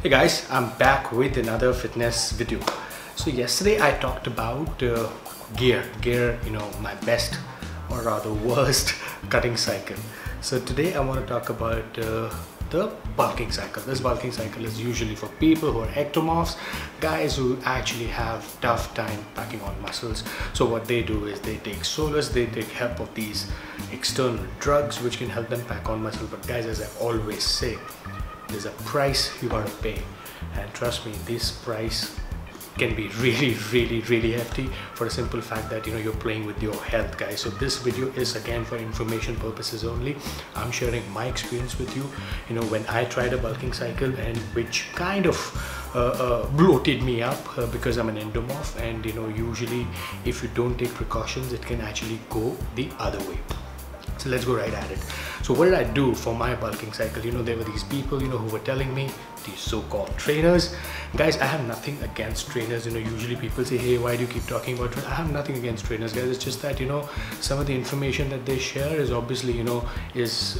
Hey guys, I'm back with another fitness video. So yesterday I talked about gear, you know, my best or rather worst cutting cycle. So today I want to talk about the bulking cycle. This bulking cycle is usually for people who are ectomorphs, guys who actually have tough time packing on muscles. So what they do is they take solace, they take help of these external drugs which can help them pack on muscle. But guys, as I always say, there's a price you gotta pay, and trust me, this price can be really hefty for a simple fact that, you know, you're playing with your health, guys. So this video is again for information purposes only. I'm sharing my experience with you, you know, when I tried a bulking cycle and which kind of bloated me up because I'm an endomorph, and you know, usually if you don't take precautions, it can actually go the other way. So let's go right at it. So what did I do for my bulking cycle? You know, there were these people, you know, who were telling me, these so-called trainers. Guys, I have nothing against trainers. You know, usually people say, hey, why do you keep talking about trainers? I have nothing against trainers, guys. It's just that, you know, some of the information that they share is obviously, you know, is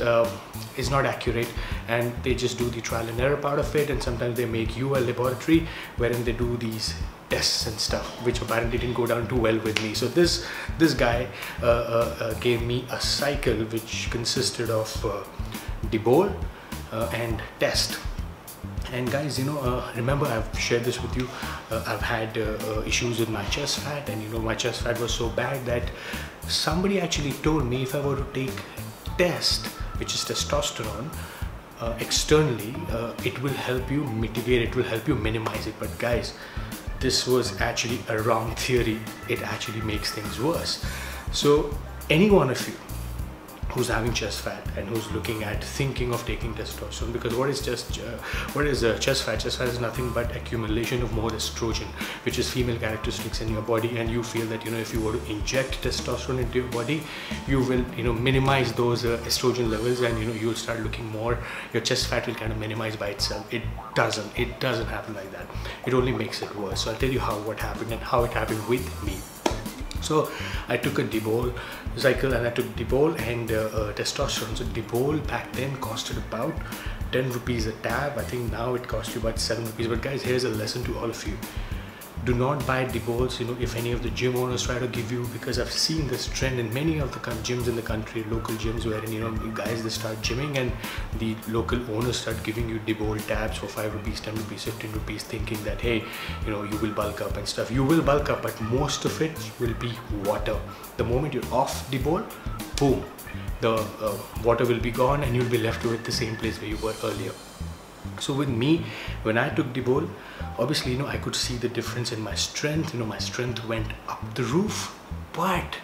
not accurate, and they just do the trial and error part of it, and sometimes they make you a laboratory wherein they do these tests and stuff, which apparently didn't go down too well with me. So this guy gave me a cycle which consisted of Dbol and test. And guys, you know, remember I've shared this with you, I've had issues with my chest fat, and you know, my chest fat was so bad that somebody actually told me if I were to take test, which is testosterone, externally, it will help you mitigate, it will help you minimize it. But guys, this was actually a wrong theory. It actually makes things worse. So any one of you who's having chest fat and who's looking at thinking of taking testosterone, because what is chest fat? Chest fat is nothing but accumulation of more estrogen, which is female characteristics in your body, and you feel that, you know, if you were to inject testosterone into your body, you will, you know, minimize those estrogen levels, and you know, you'll start looking more, your chest fat will kind of minimize by itself. It doesn't happen like that. It only makes it worse. So I'll tell you what happened and how it happened with me. So I took a Dbol cycle, and I took Dbol and testosterone. So Dbol back then costed about 10 rupees a tab. I think now it costs you about 7 rupees. But guys, here's a lesson to all of you. Do not buy Dbols, you know, if any of the gym owners try to give you, because I've seen this trend in many of the gyms in the country, local gyms, wherein, you know, guys, they start gymming and the local owners start giving you Dbol tabs for 5 rupees, 10 rupees, 15 rupees, thinking that, hey, you know, you will bulk up and stuff. You will bulk up, but most of it will be water. The moment you're off Dbol, boom, the water will be gone and you'll be left with the same place where you were earlier. So with me, when I took Dbol, obviously, you know, I could see the difference in my strength. You know, my strength went up the roof, but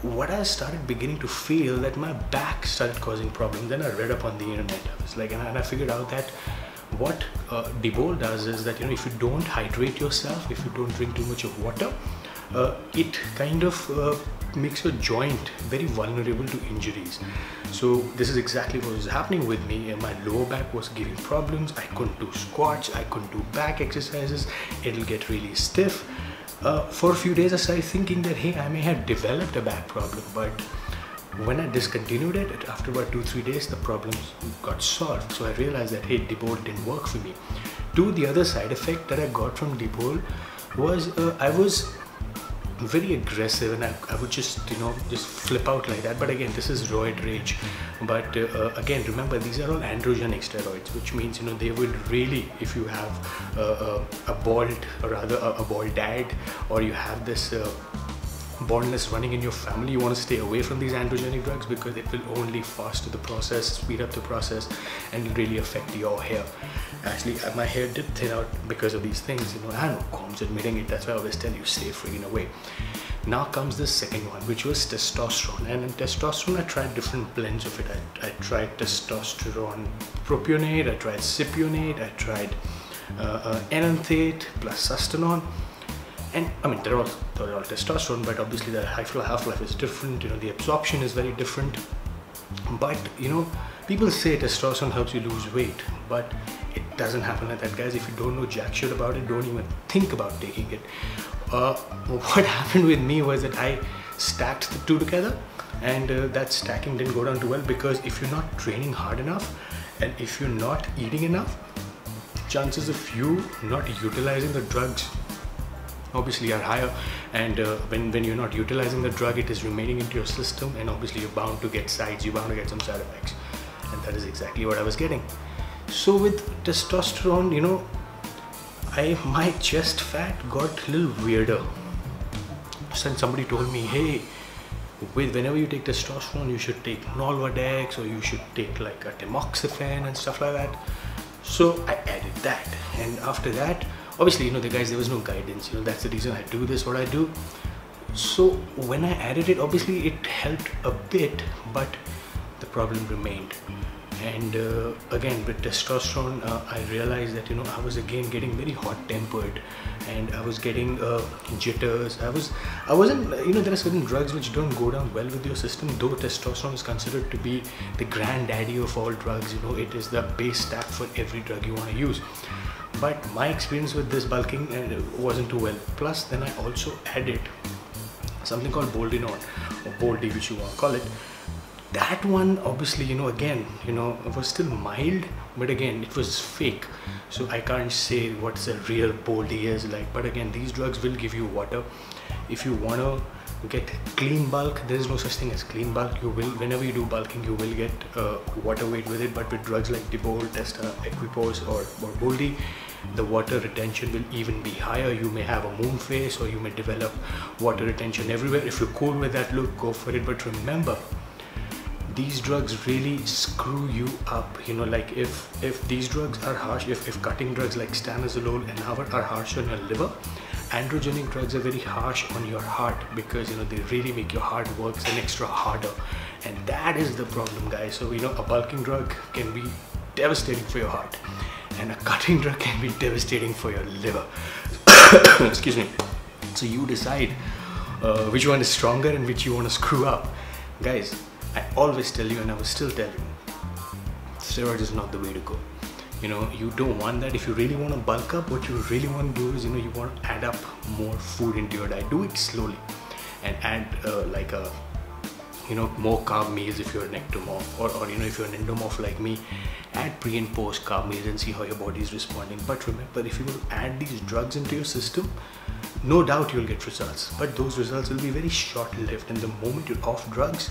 what I started beginning to feel that my back started causing problems. Then I read up on the internet. I was like, and I figured out that what Dbol does is that, you know, if you don't hydrate yourself, if you don't drink too much of water, it kind of makes your joint very vulnerable to injuries. So this is exactly what was happening with me, and my lower back was giving problems. I couldn't do squats, I couldn't do back exercises, it'll get really stiff. For a few days I started thinking that, hey, I may have developed a back problem, but when I discontinued it, after about 2-3 days the problems got solved. So I realized that, hey, Dbol didn't work for me. To the other side effect that I got from Dbol was I was very aggressive, and I would just, you know, just flip out like that. But again, this is roid rage. But again, remember, these are all androgenic steroids, which means, you know, they would really, if you have a bald dad, or you have this baldness running in your family, you want to stay away from these androgenic drugs, because it will only faster the process, speed up the process, and really affect your hair. Actually, my hair did thin out because of these things, you know. I know, Combs admitting it. That's why I always tell you, stay freaking away. Now comes the second one, which was testosterone. And in testosterone, I tried different blends of it. I tried testosterone propionate, I tried cypionate, I tried enanthate plus sustanon. And I mean, they're all testosterone, but obviously the half-life is different, you know, the absorption is very different. But, you know, people say testosterone helps you lose weight, but it doesn't happen like that, guys. If you don't know jack shit about it, don't even think about taking it. What happened with me was that I stacked the two together, and that stacking didn't go down too well, because if you're not training hard enough and if you're not eating enough, chances of you not utilizing the drugs obviously are higher, and when you're not utilizing the drug, it is remaining into your system, and obviously you're bound to get sides, you're bound to get some side effects, and that is exactly what I was getting. So with testosterone, you know, my chest fat got a little weirder. Since somebody told me, hey, whenever you take testosterone, you should take Nolvadex, or you should take like a tamoxifen and stuff like that. So I added that, and after that, obviously, you know, there was no guidance, you know, that's the reason I do this, what I do. So when I added it, obviously it helped a bit, but the problem remained. And again, with testosterone, I realized that, you know, I was again getting very hot-tempered, and I was getting jitters. I wasn't, you know, there are certain drugs which don't go down well with your system, though testosterone is considered to be the granddaddy of all drugs. You know, it is the base stack for every drug you want to use. But my experience with this bulking wasn't too well. Plus, then I also added something called boldenone, or boldy, which you want to call it. That one, obviously, you know, again, you know, it was still mild, but again, it was fake. So I can't say what's a real boldy is like. But again, these drugs will give you water. If you wanna get clean bulk, there is no such thing as clean bulk. You will, whenever you do bulking, you will get water weight with it. But with drugs like Dbol, equipose, or boldy, the water retention will even be higher. You may have a moon face, or you may develop water retention everywhere. If you're cool with that, look, go for it. But remember, these drugs really screw you up, you know, like if these drugs are harsh, if cutting drugs like stanazolol and Anavar are harsh on your liver, androgenic drugs are very harsh on your heart, because, you know, they really make your heart work an extra harder, and that is the problem, guys. So, you know, a bulking drug can be devastating for your heart, and a cutting drug can be devastating for your liver. Excuse me. So you decide which one is stronger and which you want to screw up. Guys, I always tell you, and I will still tell you, steroid is not the way to go. You know, you don't want that. If you really want to bulk up, what you really want to do is, you know, you want to add up more food into your diet. Do it slowly, and add like a, you know, more carb meals if you're an ectomorph, or you know, if you're an endomorph like me, add pre and post carb meals and see how your body is responding. But remember, if you add these drugs into your system, no doubt you'll get results, but those results will be very short-lived. And the moment you're off drugs,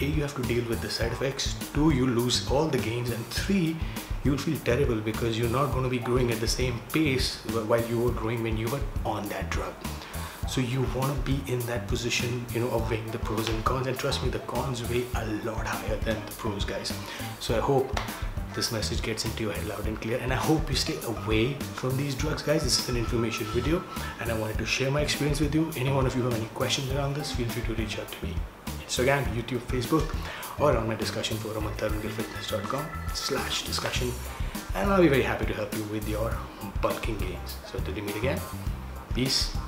A, you have to deal with the side effects, 2, you lose all the gains, and 3, you'll feel terrible because you're not going to be growing at the same pace while you were growing when you were on that drug. So you want to be in that position, you know, of weighing the pros and cons, and trust me, the cons weigh a lot higher than the pros, guys. So I hope this message gets into your head loud and clear, and I hope you stay away from these drugs, guys. This is an information video, and I wanted to share my experience with you. Any one of you have any questions around this, feel free to reach out to me. Instagram, YouTube, Facebook, or on my discussion forum on tarungillfitness.com/discussion, and I'll be very happy to help you with your bulking gains. So till we meet again, peace.